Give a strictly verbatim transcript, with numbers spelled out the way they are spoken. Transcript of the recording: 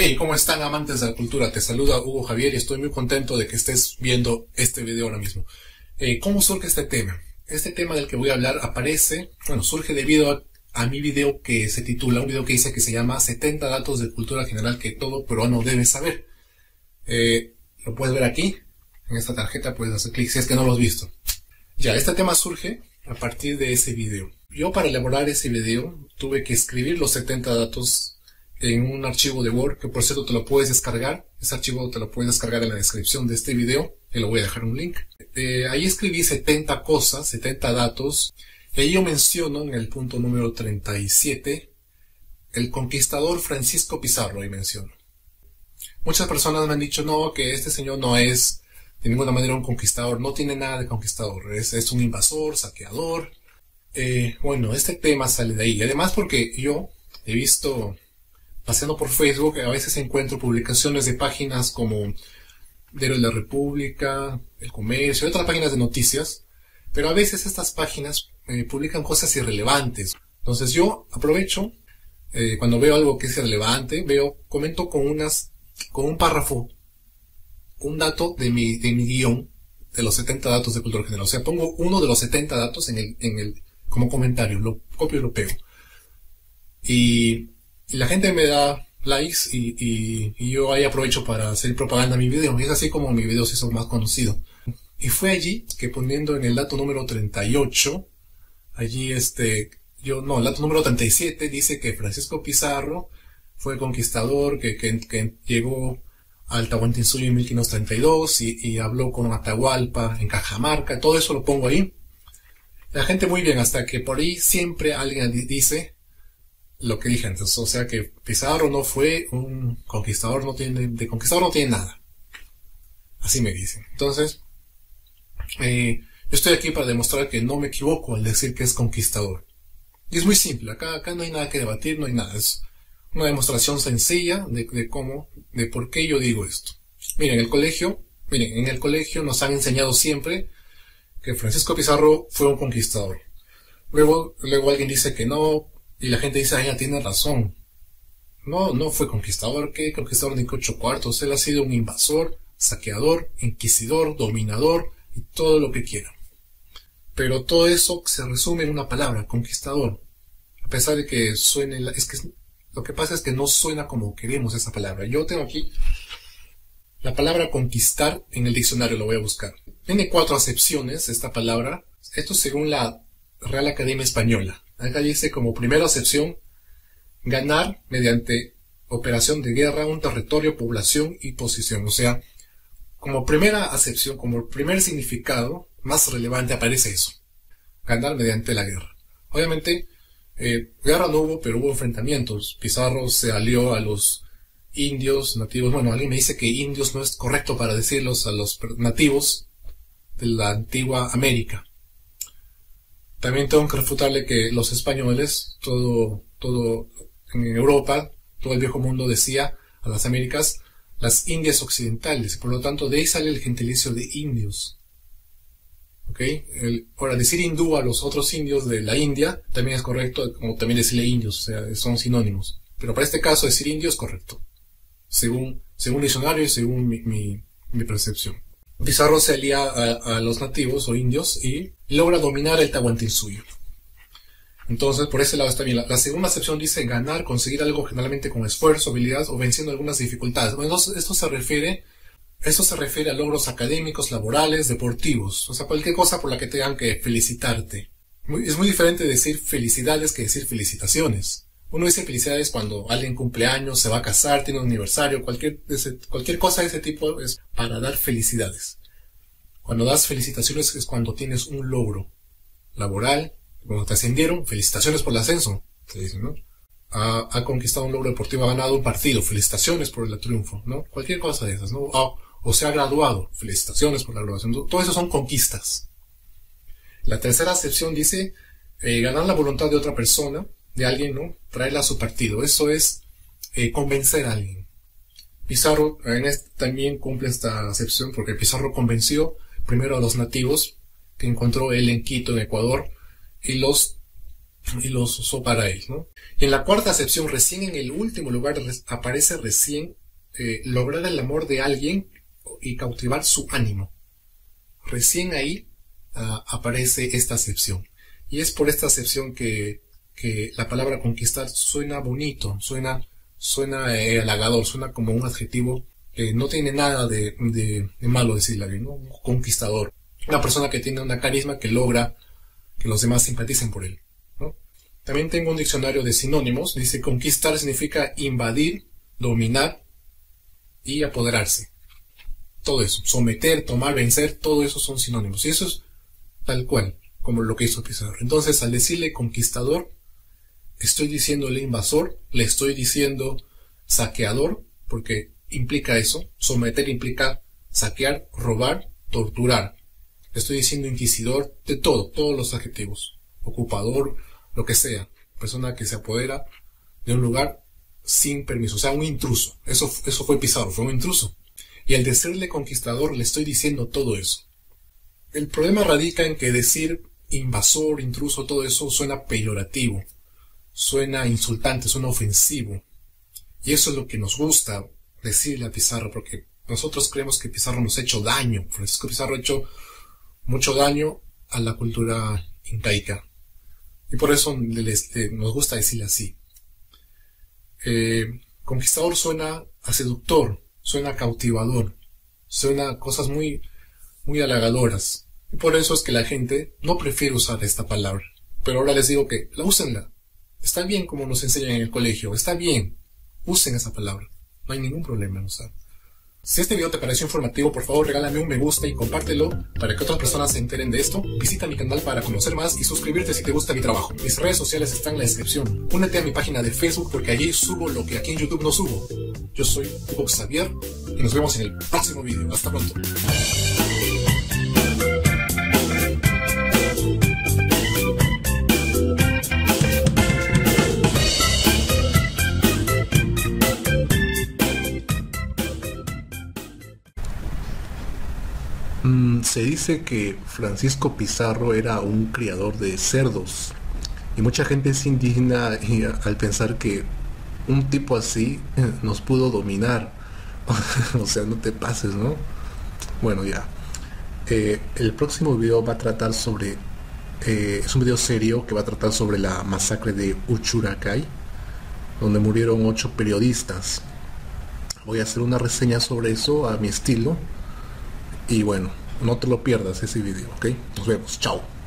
Hey, ¿cómo están, amantes de la cultura? Te saluda Hugo Javier y estoy muy contento de que estés viendo este video ahora mismo. Eh, ¿Cómo surge este tema? Este tema del que voy a hablar aparece, bueno, surge debido a, a mi video que se titula, un video que hice que se llama setenta datos de cultura general que todo peruano debe saber. Eh, lo puedes ver aquí, en esta tarjeta puedes hacer clic si es que no lo has visto. Ya, este tema surge a partir de ese video. Yo, para elaborar ese video, tuve que escribir los setenta datos en un archivo de Word, que por cierto te lo puedes descargar. Ese archivo te lo puedes descargar en la descripción de este video, y lo voy a dejar un link. Eh, ahí escribí setenta cosas, setenta datos, y ahí yo menciono en el punto número treinta y siete, el conquistador Francisco Pizarro, ahí menciono. Muchas personas me han dicho, no, que este señor no es de ninguna manera un conquistador, no tiene nada de conquistador, es, es un invasor, saqueador. Eh, bueno, este tema sale de ahí, y además porque yo he visto, paseando por Facebook, a veces encuentro publicaciones de páginas como Diario de la República, El Comercio, otras páginas de noticias, pero a veces estas páginas eh, publican cosas irrelevantes. Entonces yo aprovecho, eh, cuando veo algo que es irrelevante, veo, comento con unas, con un párrafo, un dato de mi, de mi guión, de los setenta datos de cultura general. O sea, pongo uno de los setenta datos en el, en el, como comentario, lo copio y lo pego. Y... Y la gente me da likes y, y, y yo ahí aprovecho para hacer propaganda a mi video. Y es así como mi video se hizo más conocido. Y fue allí que, poniendo en el dato número treinta y ocho, allí este, yo, no, el dato número treinta y siete dice que Francisco Pizarro fue el conquistador que, que, que llegó al Tahuantinsuyo en mil quinientos treinta y dos y, y habló con Atahualpa en Cajamarca. Todo eso lo pongo ahí. La gente muy bien, hasta que por ahí siempre alguien dice lo que dije antes, o sea que Pizarro no fue un conquistador, no tiene, de conquistador no tiene nada, así me dicen. Entonces eh, yo estoy aquí para demostrar que no me equivoco al decir que es conquistador, y es muy simple. Acá, acá no hay nada que debatir, no hay nada, es una demostración sencilla de, de cómo, de por qué yo digo esto. Miren, en el colegio, miren, en el colegio nos han enseñado siempre que Francisco Pizarro fue un conquistador, luego, luego alguien dice que no, y la gente dice, ah, ya tiene razón. No, no fue conquistador, ¿qué conquistador ni ocho cuartos? Él ha sido un invasor, saqueador, inquisidor, dominador y todo lo que quiera. Pero todo eso se resume en una palabra, conquistador. A pesar de que suene, la, es que lo que pasa es que no suena como queremos esa palabra. Yo tengo aquí la palabra conquistar en el diccionario, lo voy a buscar. Tiene cuatro acepciones esta palabra, esto según la Real Academia Española. Acá dice como primera acepción, ganar mediante operación de guerra un territorio, población y posición. O sea, como primera acepción, como primer significado más relevante aparece eso. Ganar mediante la guerra. Obviamente, eh, guerra no hubo, pero hubo enfrentamientos. Pizarro se alió a los indios nativos. Bueno, alguien me dice que indios no es correcto para decirlos, a los nativos de la antigua América. También tengo que refutarle que los españoles, todo, todo en Europa, todo el viejo mundo decía a las Américas las Indias Occidentales, por lo tanto de ahí sale el gentilicio de indios. ¿Ok? El, ahora, decir hindú a los otros indios de la India también es correcto, como también decirle indios, o sea, son sinónimos. Pero para este caso decir indio es correcto, según, según el diccionario y según mi, mi, mi percepción. Pizarro se alía a, a los nativos o indios y logra dominar el Tahuantinsuyo. Entonces, por ese lado está bien. La, la segunda acepción dice ganar, conseguir algo generalmente con esfuerzo, habilidad o venciendo algunas dificultades. Bueno, esto, esto se refiere, esto se refiere a logros académicos, laborales, deportivos. O sea, cualquier cosa por la que tengan que felicitarte. Muy, es muy diferente decir felicidades que decir felicitaciones. Uno dice felicidades cuando alguien cumple años, se va a casar, tiene un aniversario, cualquier, ese, cualquier cosa de ese tipo es para dar felicidades. Cuando das felicitaciones es cuando tienes un logro laboral, cuando te ascendieron, felicitaciones por el ascenso, se dice, ¿no? Ha, ha conquistado un logro deportivo, ha ganado un partido, felicitaciones por el triunfo, ¿no? Cualquier cosa de esas, ¿no? O, o se ha graduado, felicitaciones por la graduación. Todo eso son conquistas. La tercera acepción dice eh, ganar la voluntad de otra persona, de alguien, ¿no? Traerla a su partido. Eso es eh, convencer a alguien. Pizarro en este, también cumple esta acepción, porque Pizarro convenció primero a los nativos que encontró él en Quito, en Ecuador, y los y los usó para él, ¿no? En la cuarta acepción, recién en el último lugar, aparece recién eh, lograr el amor de alguien y cautivar su ánimo. Recién ahí uh, aparece esta acepción. Y es por esta acepción que, que la palabra conquistar suena bonito, suena, suena eh, halagador, suena como un adjetivo que no tiene nada de, de, de malo decirla, ¿no? Un conquistador. Una persona que tiene una carisma que logra que los demás simpaticen por él, ¿no? También tengo un diccionario de sinónimos. Dice: conquistar significa invadir, dominar y apoderarse. Todo eso, someter, tomar, vencer, todo eso son sinónimos. Y eso es tal cual como lo que hizo Pizarro. Entonces, al decirle conquistador, estoy diciéndole invasor, le estoy diciendo saqueador, porque implica eso. Someter implica saquear, robar, torturar. Le estoy diciendo inquisidor, de todo, todos los adjetivos. Ocupador, lo que sea. Persona que se apodera de un lugar sin permiso. O sea, un intruso. Eso, eso fue Pizarro, fue un intruso. Y al decirle conquistador, le estoy diciendo todo eso. El problema radica en que decir invasor, intruso, todo eso suena peyorativo, suena insultante, suena ofensivo. Y eso es lo que nos gusta decirle a Pizarro, porque nosotros creemos que Pizarro nos ha hecho daño. Francisco Pizarro ha hecho mucho daño a la cultura incaica. Y por eso les, les, nos gusta decirle así. Eh, conquistador suena a seductor, suena cautivador, suena a cosas muy, muy halagadoras. Y por eso es que la gente no prefiere usar esta palabra. Pero ahora les digo que la úsenla. Está bien como nos enseñan en el colegio, está bien. Usen esa palabra, no hay ningún problema en usar. Si este video te pareció informativo, por favor regálame un me gusta y compártelo para que otras personas se enteren de esto. Visita mi canal para conocer más y suscribirte si te gusta mi trabajo. Mis redes sociales están en la descripción. Únete a mi página de Facebook porque allí subo lo que aquí en YouTube no subo. Yo soy Hugo Javier y nos vemos en el próximo video. Hasta pronto. Se dice que Francisco Pizarro era un criador de cerdos y mucha gente es indigna al pensar que un tipo así nos pudo dominar. O sea, no te pases, ¿no? Bueno, ya. Eh, el próximo video va a tratar sobre... Eh, es un video serio que va a tratar sobre la masacre de Uchuracay, donde murieron ocho periodistas. Voy a hacer una reseña sobre eso a mi estilo. Y bueno, no te lo pierdas ese video, ¿ok? Nos vemos, chao.